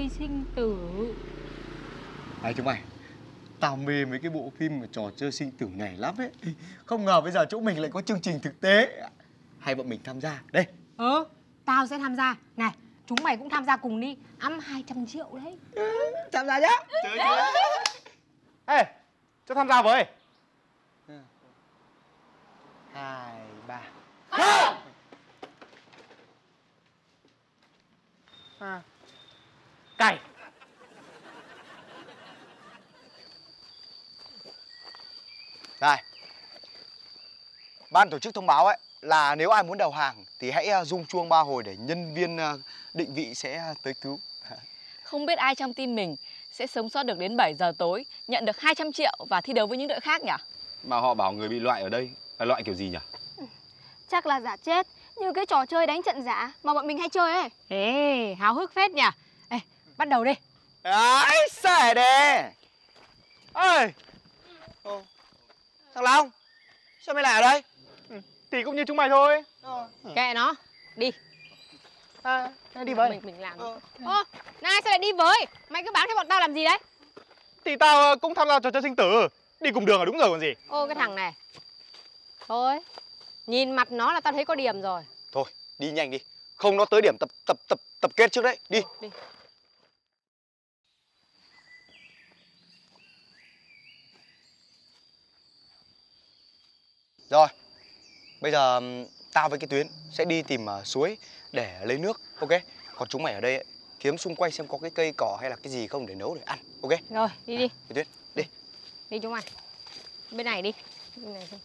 chơi sinh tử. Này chúng mày, tao mê mấy cái bộ phim mà trò chơi sinh tử này lắm ấy. Không ngờ bây giờ chỗ mình lại có chương trình thực tế. Hay bọn mình tham gia, đây. Tao sẽ tham gia. Này, chúng mày cũng tham gia cùng đi. Ăn 200 triệu đấy. Tham gia nhá. Chơi nhá. Ê, cho tham gia với. 2, 3. Cày. Này, ban tổ chức thông báo ấy là nếu ai muốn đầu hàng thì hãy rung chuông 3 hồi để nhân viên định vị sẽ tới cứu. Không biết ai trong team mình sẽ sống sót được đến 7 giờ tối, nhận được 200 triệu và thi đấu với những đội khác nhỉ? Mà họ bảo người bị loại ở đây là loại kiểu gì nhỉ? Chắc là giả chết, như cái trò chơi đánh trận giả mà bọn mình hay chơi ấy. Ê, háo hức phết nhỉ? Ê, bắt đầu đi. Ấy, xài đề. Ê, thằng Long, sao mày lại ở đây? Thì cũng như chúng mày thôi. Kệ nó, đi. Đi với. Mình làm. Này, sao lại đi với? Mày cứ bám theo bọn tao làm gì đấy? Thì tao cũng tham gia trò chơi sinh tử. Đi cùng đường là đúng rồi còn gì. Cái thằng này. Thôi, nhìn mặt nó là tao thấy có điểm rồi. Thôi, đi nhanh đi. Không nó tới điểm tập kết trước đấy. Đi. Đi. Rồi, bây giờ tao với cái Tuyến sẽ đi tìm suối để lấy nước, ok? Còn chúng mày ở đây ấy, kiếm xung quanh xem có cái cây cỏ hay là cái gì không để nấu để ăn, ok? Rồi, đi đi. Cái Tuyến, đi. Đi chúng mày. Bên này đi. Bên này đi.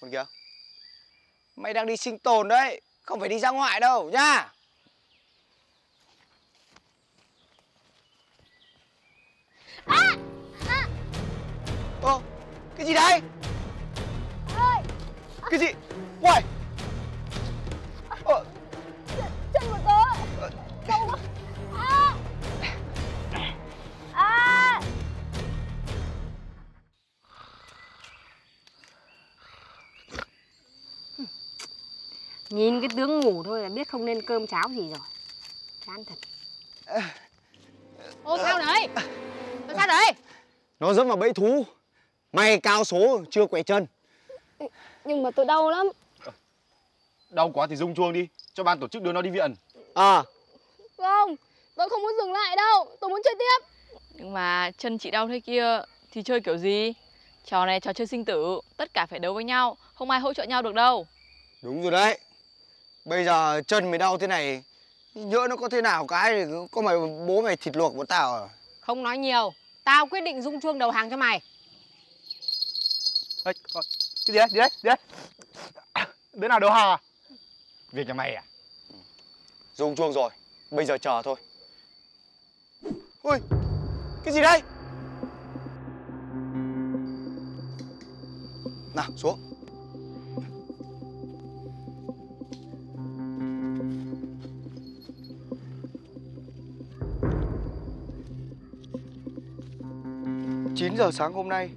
Con kia. Mày đang đi sinh tồn đấy, không phải đi ra ngoại đâu nhá. Cái gì đấy? Cái gì? Uầy. Chân của tớ. Không có. Nhìn cái tướng ngủ thôi là biết không nên cơm cháo gì rồi. Chán thật. Sao đấy? Sao đấy? Nó dẫm vào bẫy thú. May cao số chưa quẹt chân. Nhưng mà tôi đau lắm. Đau quá thì rung chuông đi, cho ban tổ chức đưa nó đi viện. Không, tôi không muốn dừng lại đâu, tôi muốn chơi tiếp. Nhưng mà chân chị đau thế kia thì chơi kiểu gì? Trò này trò chơi sinh tử, tất cả phải đấu với nhau, không ai hỗ trợ nhau được đâu. Đúng rồi đấy. Bây giờ chân mày đau thế này, nhỡ nó có thế nào cái thì có mày bố mày thịt luộc bọn tao à? Không nói nhiều, tao quyết định rung chuông đầu hàng cho mày. Ê, cái gì đấy? Đứa nào đầu hàng à? Việc nhà mày à? Rung chuông rồi, bây giờ chờ thôi. Ui, cái gì đây? Nào, xuống. Giờ sáng hôm nay,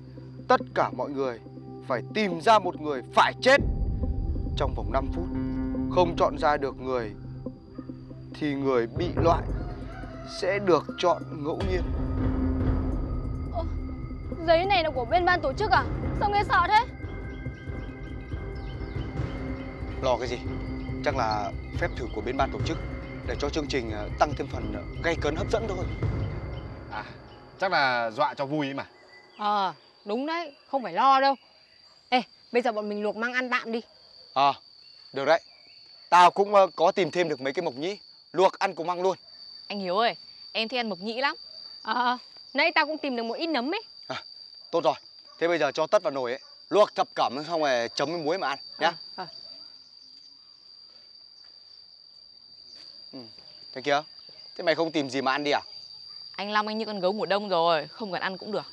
tất cả mọi người phải tìm ra một người phải chết. Trong vòng 5 phút, không chọn ra được người thì người bị loại sẽ được chọn ngẫu nhiên. Giấy này là của bên ban tổ chức à? Sao nghe sợ thế? Lo cái gì? Chắc là phép thử của bên ban tổ chức để cho chương trình tăng thêm phần gay cấn hấp dẫn thôi. Chắc là dọa cho vui ấy mà. Đúng đấy, không phải lo đâu. Ê, bây giờ bọn mình luộc măng ăn tạm đi. Được đấy. Tao cũng có tìm thêm được mấy cái mộc nhĩ, luộc ăn cùng măng luôn. Anh Hiếu ơi, em thích ăn mộc nhĩ lắm. Nãy tao cũng tìm được một ít nấm ấy. Tốt rồi, thế bây giờ cho tất vào nồi ấy, luộc thập cẩm xong rồi chấm với muối mà ăn nhá. Thế kia, thế mày không tìm gì mà ăn đi à? Anh Long anh như con gấu mùa đông rồi, không cần ăn cũng được.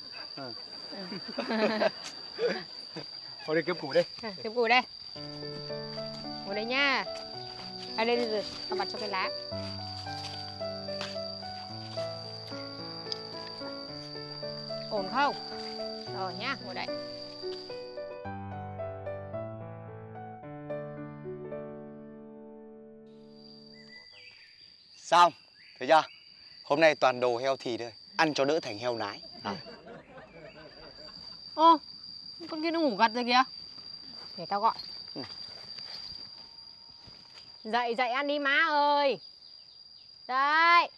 Thôi đi kiếm củ đây. Kiếm củ đây. Ngồi đây nha. À đây rồi, tao vặt cho cái lá. ổn không? Rồi nhá, ngồi đây. Xong, thấy chưa? Hôm nay toàn đồ heo thì thôi, ăn cho đỡ thành heo nái. Ô, con kia nó ngủ gật rồi kìa. Để tao gọi. Dậy dậy ăn đi má ơi. Đây.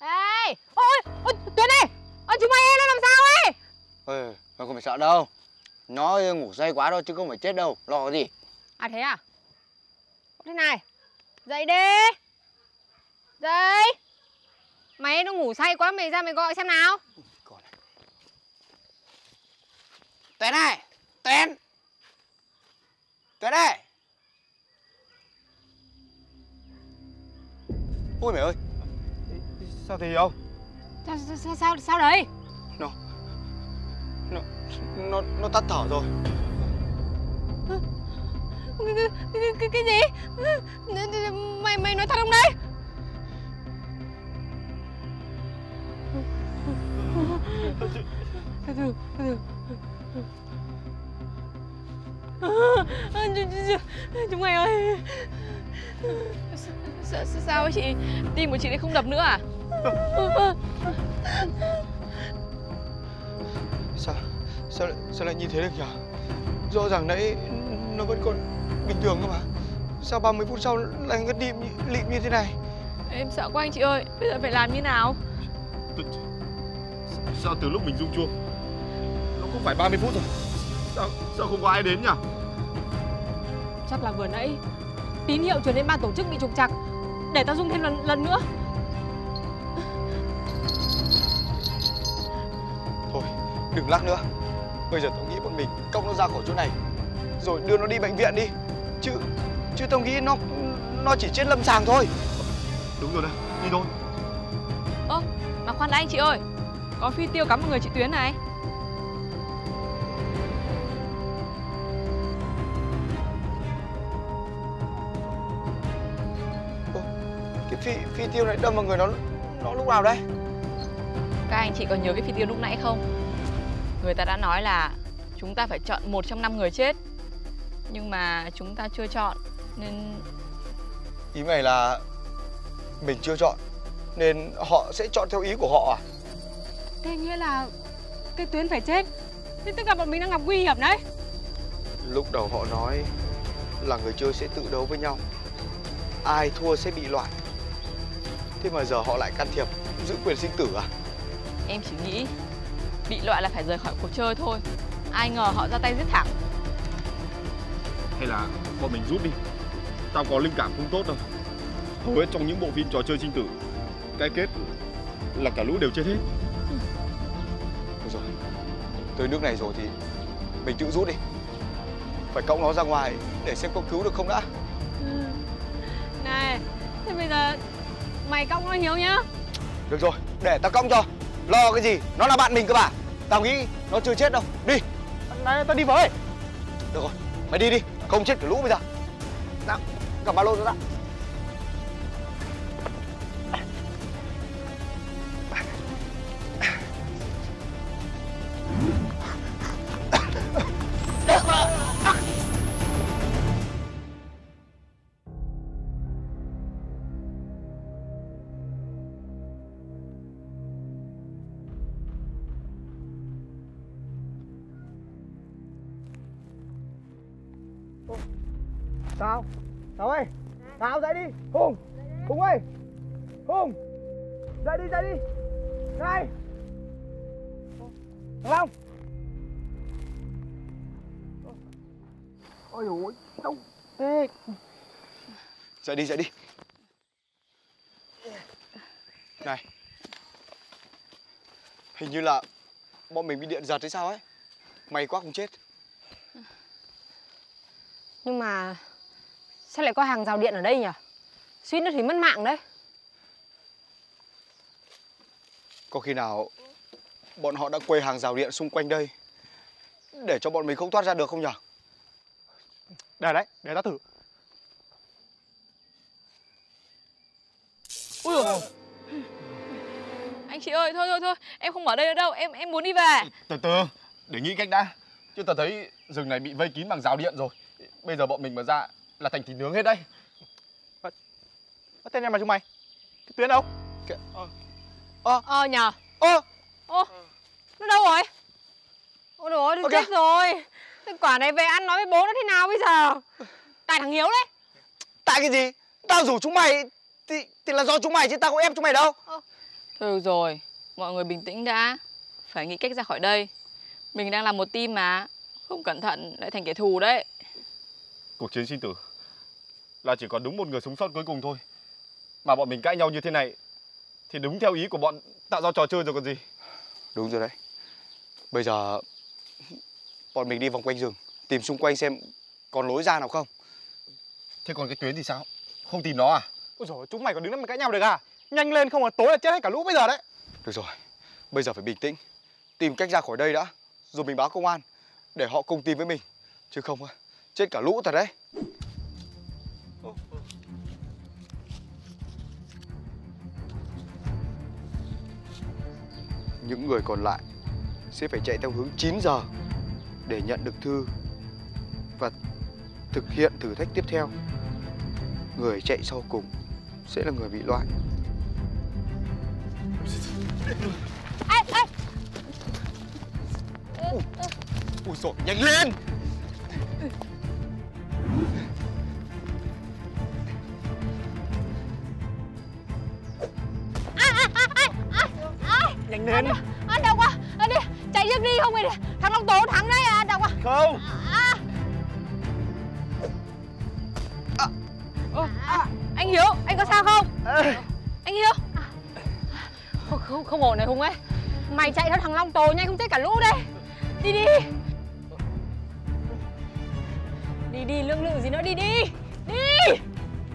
Đây. Ôi, Tuyến ơi. Ôi, chúng mày em nó làm sao ấy? Ôi, mày không phải sợ đâu. Nó ngủ say quá đâu chứ không phải chết đâu. Lo cái gì? À thế à? Thế này. Dậy đi. Dậy. Mày nó ngủ say quá, mày ra mày gọi xem nào. Tuyến này. Tuyến. Tuyến này. Ôi mày ơi. Sao thì không? Sao đấy? Nó tắt thở rồi. Cái gì? Mày nói thật không đấy? Chúng mày ơi. Sao ấy chị? Tim của chị đấy không đập nữa à? Sao lại như thế được nhỉ? Rõ ràng nãy nó vẫn còn bình thường cơ mà. Sao 30 phút sau lại ngất lịm như thế này? Em sợ quá anh chị ơi. Bây giờ phải làm như nào? Sao từ lúc mình rung chuông nó cũng phải 30 phút rồi. Sao không có ai đến nhỉ? Chắc là vừa nãy tín hiệu chuyển đến ban tổ chức bị trục trặc. Để tao rung thêm lần nữa. Thôi, đừng lắc nữa. Bây giờ tao nghĩ bọn mình cõng nó ra khỏi chỗ này, rồi đưa nó đi bệnh viện đi. Chứ tao nghĩ nó chỉ chết lâm sàng thôi. Đúng rồi đấy, đi thôi. Ơ, mà khoan đã anh chị ơi. Có phi tiêu cắm vào người chị Tuyến này. Phi tiêu này đâm vào người nó lúc nào đấy? Các anh chị còn nhớ cái phi tiêu lúc nãy không? Người ta đã nói là chúng ta phải chọn một trong 5 người chết. Nhưng mà chúng ta chưa chọn nên... Ý mày là mình chưa chọn nên họ sẽ chọn theo ý của họ à? Thế nghĩa là cái Tuyến phải chết. Thế tức là bọn mình đang gặp nguy hiểm đấy. Lúc đầu họ nói là người chơi sẽ tự đấu với nhau, ai thua sẽ bị loại. Thế mà giờ họ lại can thiệp giữ quyền sinh tử à? Em chỉ nghĩ bị loại là phải rời khỏi cuộc chơi thôi. Ai ngờ họ ra tay giết thẳng. Hay là bọn mình rút đi. Tao có linh cảm không tốt đâu. Hầu hết trong những bộ phim trò chơi sinh tử, cái kết là cả lũ đều chết hết. Được rồi, tới nước này rồi thì mình tự rút đi. Phải cõng nó ra ngoài để xem có cứu được không đã. Này, thế bây giờ mày cõng nó Hiếu nhá. Được rồi, để tao cõng cho. Lo cái gì, nó là bạn mình cơ mà. Tao nghĩ nó chưa chết đâu, đi. Này, tao đi với. Được rồi, mày đi đi, không chết cả lũ bây giờ. Nào, cầm ba lô nữa đã. Tao, Tao ơi, Tao dậy đi, Hùng, Hùng ơi, Hùng, dậy đi, này, thằng Long. Ôi dồi ôi, đau thế. Dậy đi. Này, hình như là bọn mình bị điện giật hay sao ấy, may quá không chết. Nhưng mà sao lại có hàng rào điện ở đây nhỉ? Suýt nữa thì mất mạng đấy. Có khi nào bọn họ đã quay hàng rào điện xung quanh đây để cho bọn mình không thoát ra được không nhỉ? Để đấy, để ta thử. Ui dồi. anh chị ơi, thôi em không ở đây nữa đâu, em muốn đi về. Từ từ để nghĩ cách đã, chứ tớ thấy rừng này bị vây kín bằng rào điện rồi, bây giờ bọn mình mà ra là thành thịt nướng hết đấy. Tên em là chúng mày, cái Tuyến đâu? Nhờ. Nó đâu rồi? Ôi đồ ơi, đừng chết rồi. Cái quả này về ăn nói với bố nó thế nào bây giờ? Tại thằng Hiếu đấy. Tại cái gì? Tao rủ chúng mày thì là do chúng mày chứ tao không ép chúng mày đâu. Thôi rồi, mọi người bình tĩnh đã. Phải nghĩ cách ra khỏi đây. Mình đang làm một team mà, không cẩn thận lại thành kẻ thù đấy. Cuộc chiến sinh tử là chỉ còn đúng một người sống sót cuối cùng thôi. Mà bọn mình cãi nhau như thế này thì đúng theo ý của bọn tạo ra trò chơi rồi còn gì. Đúng rồi đấy. Bây giờ bọn mình đi vòng quanh rừng, tìm xung quanh xem còn lối ra nào không. Thế còn cái Tuyến thì sao? Không tìm nó à? Ôi giời, chúng mày còn đứng đó mà cãi nhau được à? Nhanh lên, không là tối là chết hết cả lũ bây giờ đấy. Được rồi, bây giờ phải bình tĩnh, tìm cách ra khỏi đây đã, rồi mình báo công an để họ cùng tìm với mình, chứ không chết cả lũ thật đấy. Những người còn lại sẽ phải chạy theo hướng 9 giờ để nhận được thư và thực hiện thử thách tiếp theo. Người chạy sau cùng sẽ là người bị loại. Ui dồi, nhanh lên! Nhanh lên! Anh đau quá! Anh đi! Chạy tiếp đi không kìa! Thằng Long Tổ thẳng đấy! Anh đau quá! Không! Anh Hiếu! Anh có sao không? Anh Hiếu! Không ổn này Hùng ấy! Mày chạy theo thằng Long Tổ nhanh không chết cả lũ đấy! Đi! Đi! Lương lự gì nữa! Đi!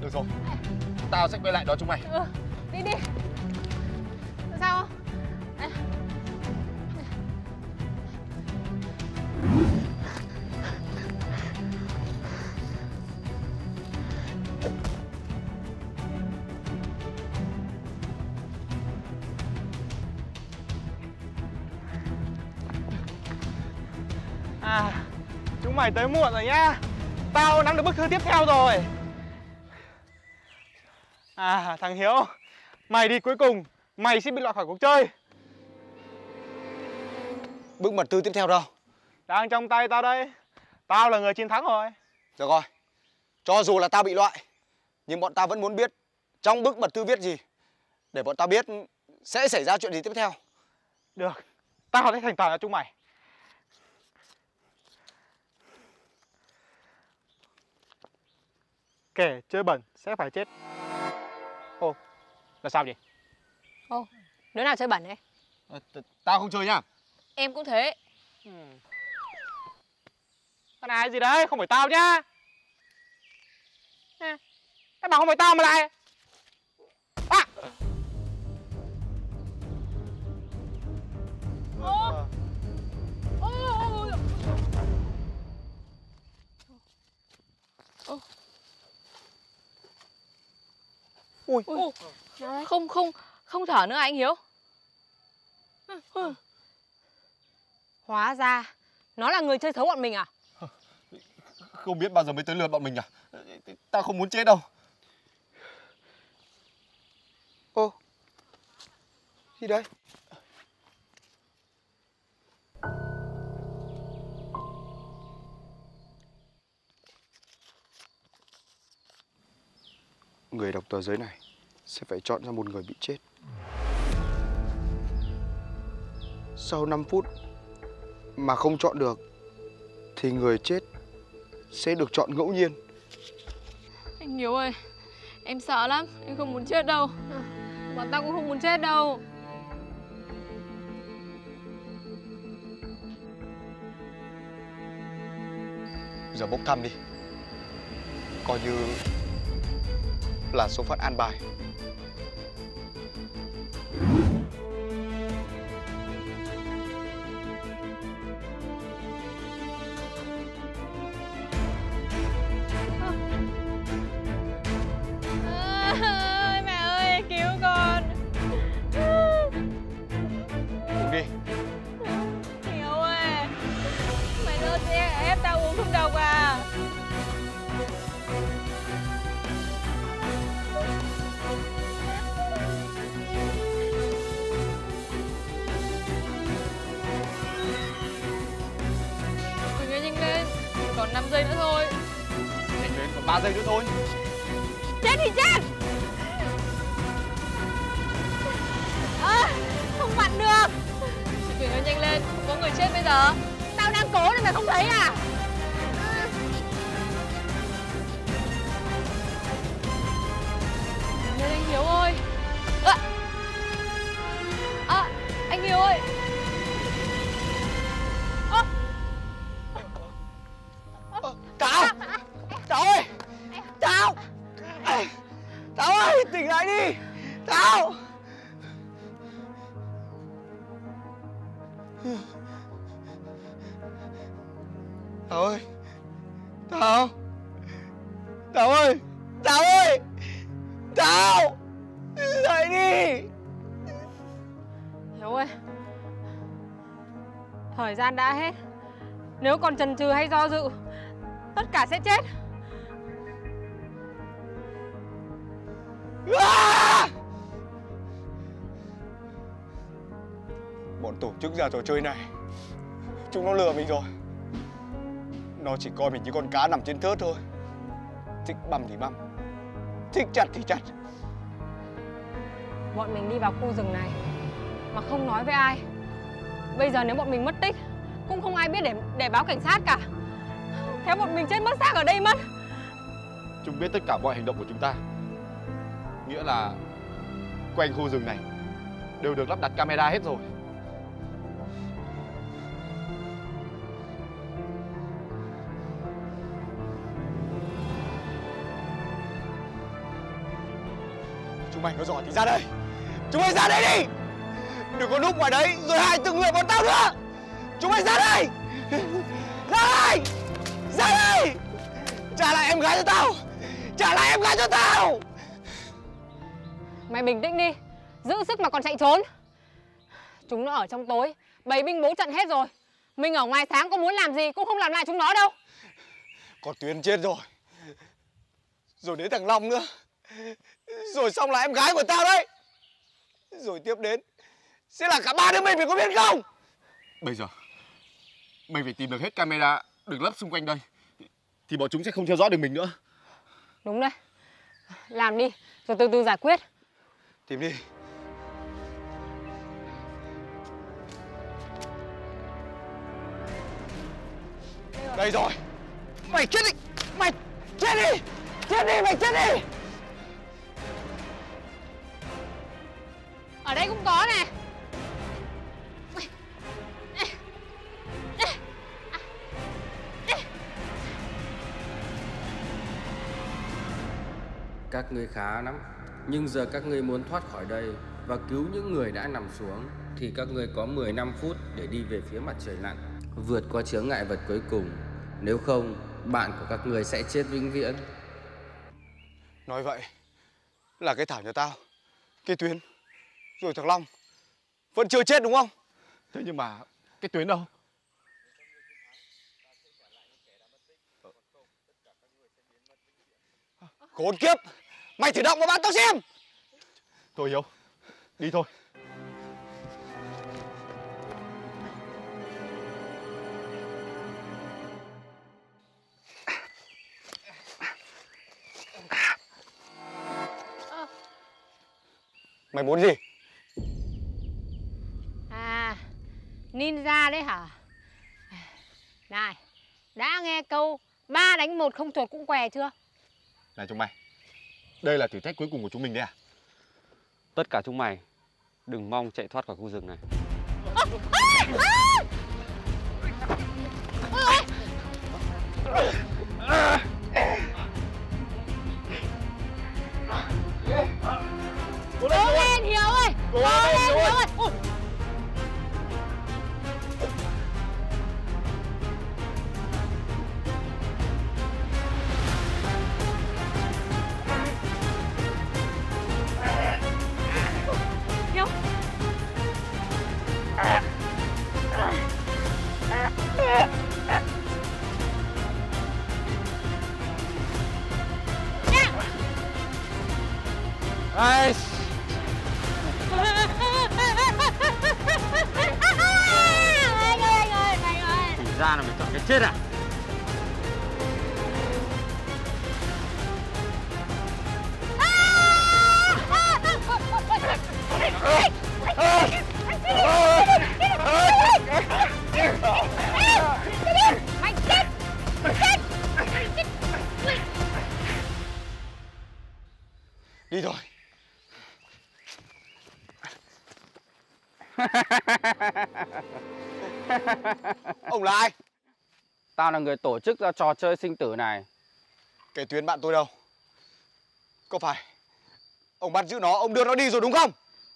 Được rồi! Tao sẽ quay lại đó chúng mày! Đi! Sao không? Chúng mày tới muộn rồi nhá. Tao nắm được bức thư tiếp theo rồi. Thằng Hiếu, mày đi cuối cùng, mày sẽ bị loại khỏi cuộc chơi. Bức mật thư tiếp theo đâu? Đang trong tay tao đây. Tao là người chiến thắng rồi. Được rồi, cho dù là tao bị loại, nhưng bọn tao vẫn muốn biết trong bức mật thư viết gì, để bọn tao biết sẽ xảy ra chuyện gì tiếp theo. Được, tao sẽ thành toàn cho chúng mày. Kẻ chơi bẩn sẽ phải chết. Ô, là sao vậy? Ô, đứa nào chơi bẩn đấy? Tao không chơi nhá. Em cũng thế. Con ai gì đấy, không phải tao nhá. Em bảo không phải tao mà lại. Ui. Không thở nữa anh Hiếu. Hóa ra nó là người chơi xấu bọn mình à? Không biết bao giờ mới tới lượt bọn mình à? Tao không muốn chết đâu. Ô, gì đấy? Người đọc tờ giấy này sẽ phải chọn ra một người bị chết. Sau 5 phút mà không chọn được thì người chết sẽ được chọn ngẫu nhiên. Anh Hiếu ơi, em sợ lắm, em không muốn chết đâu. Bọn tao cũng không muốn chết đâu. Giờ bốc thăm đi, coi như là số phận an bài. Mẹ ơi, cứu con. 5 giây nữa thôi. Nhanh lên, còn 3 giây nữa thôi. Chết thì chết. Không vặn được. Chị Tuyến ơi, nhanh lên, có người chết bây giờ. Tao đang cố nên mày không thấy à? Nhanh anh Hiếu ơi. Anh Hiếu ơi. Tỉnh lại đi! Tao! Tao ơi! Tao! Tao ơi! Tao ơi! Tao! Dậy đi! Hiếu ơi! Thời gian đã hết. Nếu còn chần chừ hay do dự, tất cả sẽ chết. Bọn tổ chức ra trò chơi này, chúng nó lừa mình rồi. Nó chỉ coi mình như con cá nằm trên thớt thôi. Thích băm thì băm, thích chặt thì chặt. Bọn mình đi vào khu rừng này mà không nói với ai. Bây giờ nếu bọn mình mất tích cũng không ai biết để báo cảnh sát cả. Khéo bọn mình chết mất xác ở đây mất. Chúng biết tất cả mọi hành động của chúng ta, nghĩa là quanh khu rừng này đều được lắp đặt camera hết rồi. Chúng mày có giỏi thì ra đây. Chúng mày ra đây đi. Đừng có núp ngoài đấy rồi hại từng người bọn tao nữa. Chúng mày ra đây. Ra đây. Ra đây. Trả lại em gái cho tao. Trả lại em gái cho tao. Mày bình tĩnh đi, giữ sức mà còn chạy trốn. Chúng nó ở trong tối, bày binh bố trận hết rồi. Mình ở ngoài sáng có muốn làm gì cũng không làm lại chúng nó đâu. Còn Tuyến chết rồi, rồi đến thằng Long nữa, rồi xong là em gái của tao đấy. Rồi tiếp đến sẽ là cả ba đứa mình, có biết không? Bây giờ mình phải tìm được hết camera được lắp xung quanh đây, thì bọn chúng sẽ không theo dõi được mình nữa. Đúng đấy, làm đi rồi từ từ giải quyết. Tìm đi. Đây rồi. Mày chết đi. Mày chết đi. Chết đi, mày chết đi. Ở đây cũng có nè. Các ngươi khá lắm. Nhưng giờ các ngươi muốn thoát khỏi đây và cứu những người đã nằm xuống thì các ngươi có 15 phút để đi về phía mặt trời lặn, vượt qua chướng ngại vật cuối cùng. Nếu không, bạn của các ngươi sẽ chết vĩnh viễn. Nói vậy là cái Thảo nhà tao, cái Tuyến, rồi thằng Long vẫn chưa chết đúng không? Thế nhưng mà cái Tuyến đâu? Khốn kiếp! Mày thử động vào bạn tao xem. Thôi Hiếu, đi thôi. Mày muốn gì? À, ninja đấy hả? Này, đã nghe câu 3 đánh 1 không chuột cũng què chưa? Này chúng mày, đây là thử thách cuối cùng của chúng mình đấy à? Tất cả chúng mày đừng mong chạy thoát khỏi khu rừng này. Cố lên Hiếu ơi! Cố lên Hiếu ơi! Anh ơi, anh ơi, anh ơi. Thì ra là mày chọn cái chết à? rồi. Ông là ai? Tao là người tổ chức ra trò chơi sinh tử này. Cái Tuyến bạn tôi đâu? Có phải ông bắt giữ nó, ông đưa nó đi rồi đúng không?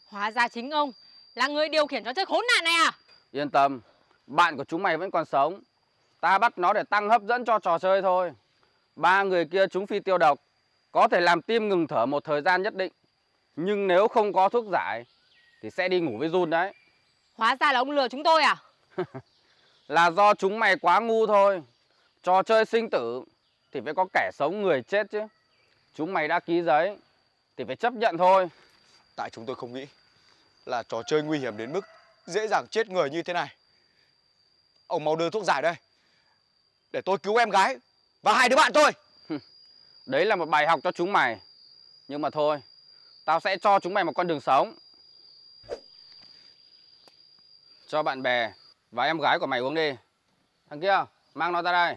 Hóa ra chính ông là người điều khiển trò chơi khốn nạn này à? Yên tâm, bạn của chúng mày vẫn còn sống. Ta bắt nó để tăng hấp dẫn cho trò chơi thôi. Ba người kia chúng phi tiêu độc, có thể làm tim ngừng thở một thời gian nhất định. Nhưng nếu không có thuốc giải thì sẽ đi ngủ với run đấy. Hóa ra là ông lừa chúng tôi à? Là do chúng mày quá ngu thôi. Trò chơi sinh tử thì phải có kẻ sống người chết chứ. Chúng mày đã ký giấy thì phải chấp nhận thôi. Tại chúng tôi không nghĩ là trò chơi nguy hiểm đến mức dễ dàng chết người như thế này. Ông mau đưa thuốc giải đây, để tôi cứu em gái và hai đứa bạn tôi. Đấy là một bài học cho chúng mày. Nhưng mà thôi, tao sẽ cho chúng mày một con đường sống. Cho bạn bè và em gái của mày uống đi. Thằng kia, mang nó ra đây.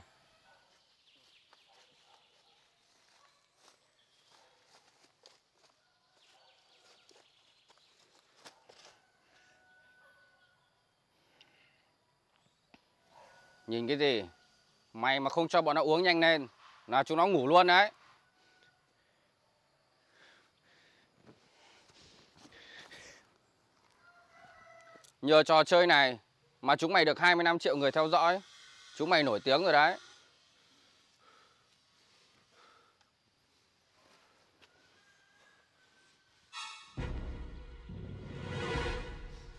Nhìn cái gì? Mày mà không cho bọn nó uống nhanh lên là chúng nó ngủ luôn đấy. Nhờ trò chơi này mà chúng mày được 25 triệu người theo dõi. Chúng mày nổi tiếng rồi đấy.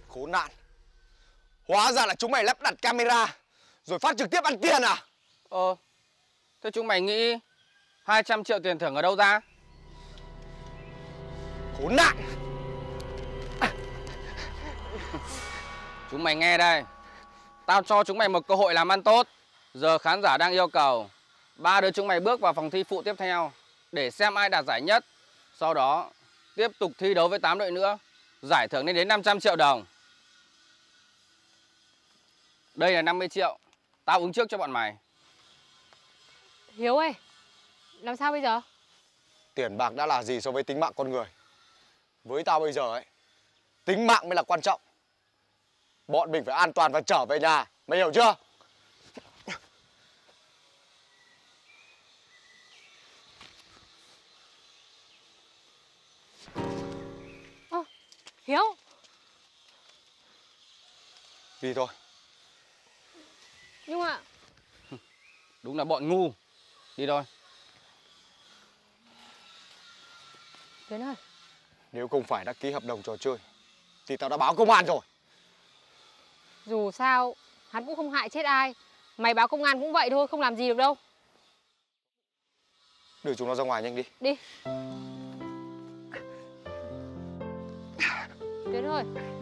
Khốn nạn. Hóa ra là chúng mày lắp đặt camera rồi phát trực tiếp ăn tiền à? Thế chúng mày nghĩ 200 triệu tiền thưởng ở đâu ra? Khốn nạn. Chúng mày nghe đây, tao cho chúng mày một cơ hội làm ăn tốt. Giờ khán giả đang yêu cầu ba đứa chúng mày bước vào phòng thi phụ tiếp theo để xem ai đạt giải nhất. Sau đó tiếp tục thi đấu với 8 đội nữa. Giải thưởng lên đến 500 triệu đồng. Đây là 50 triệu, tao ứng trước cho bọn mày. Hiếu ơi, làm sao bây giờ? Tiền bạc đã là gì so với tính mạng con người? Với tao bây giờ ấy, tính mạng mới là quan trọng. Bọn mình phải an toàn và trở về nhà, mày hiểu chưa? Hiếu, đi thôi. Nhưng mà đúng là bọn ngu. Đi thôi. Tuyến ơi, nếu không phải đã ký hợp đồng trò chơi thì tao đã báo công an rồi. Dù sao hắn cũng không hại chết ai. Mày báo công an cũng vậy thôi, không làm gì được đâu. Đưa chúng nó ra ngoài nhanh đi. Đi Tuyến ơi.